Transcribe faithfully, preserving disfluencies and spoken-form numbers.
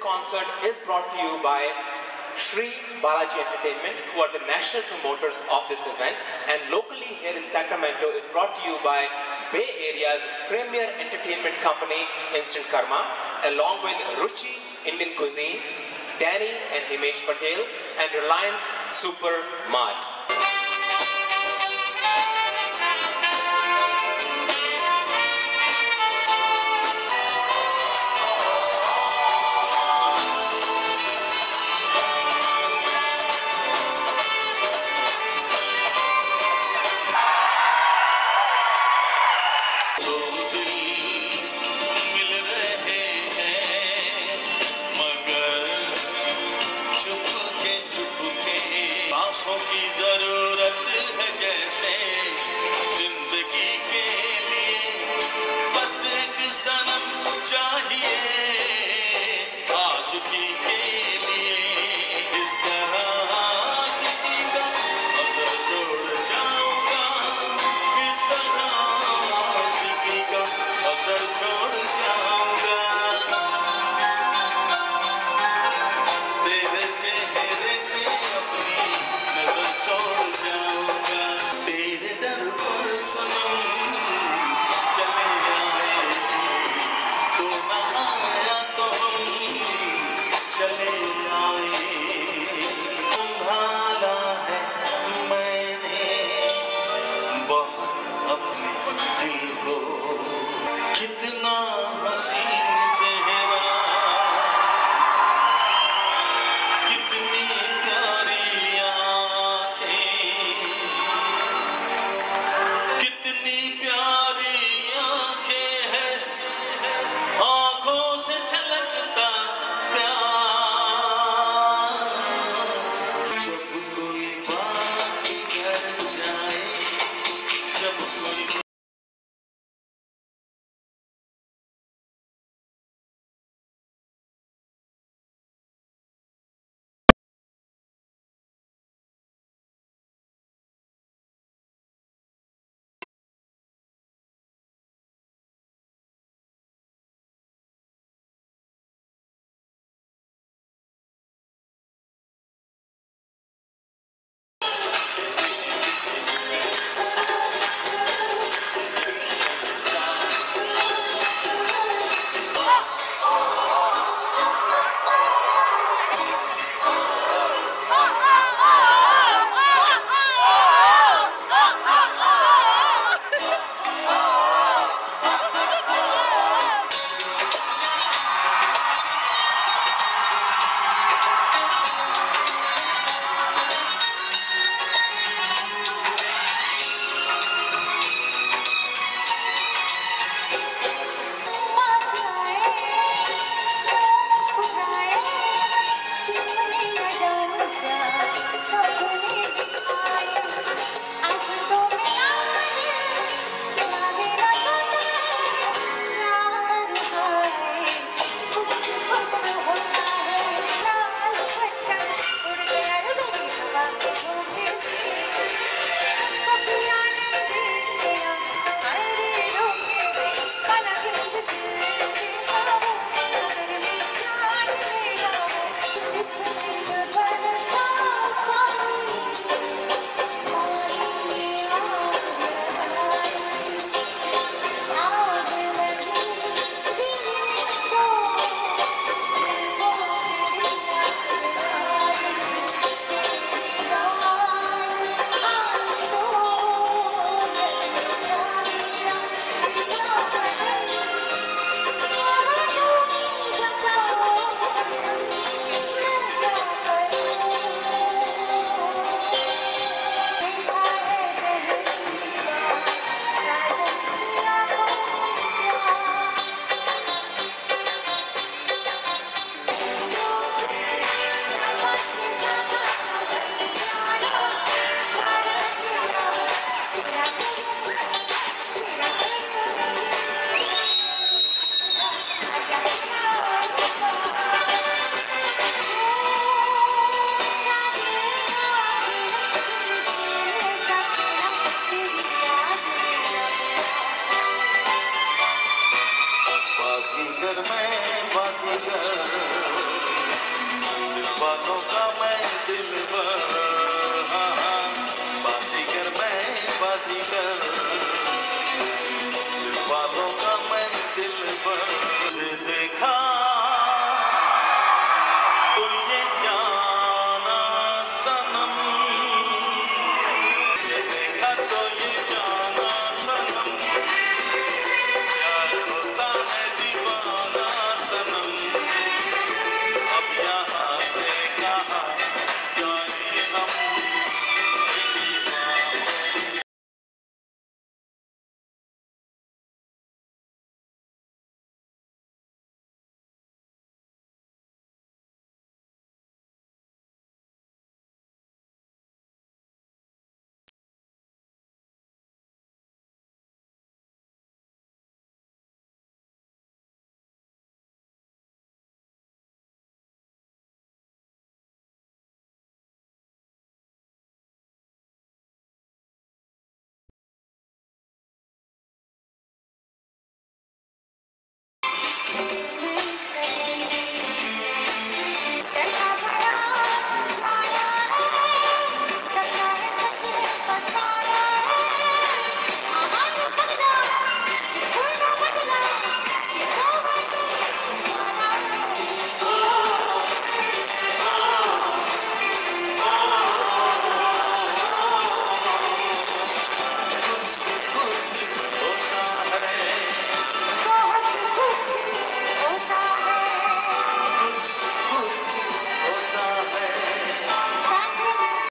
concert is brought to you by Sri Balaji Entertainment, who are the national promoters of this event, and locally here in Sacramento is brought to you by Bay Area's premier entertainment company, Instant Karma, along with Ruchi Indian Cuisine, Danny and Himesh Patel, and Reliance Supermart. Keep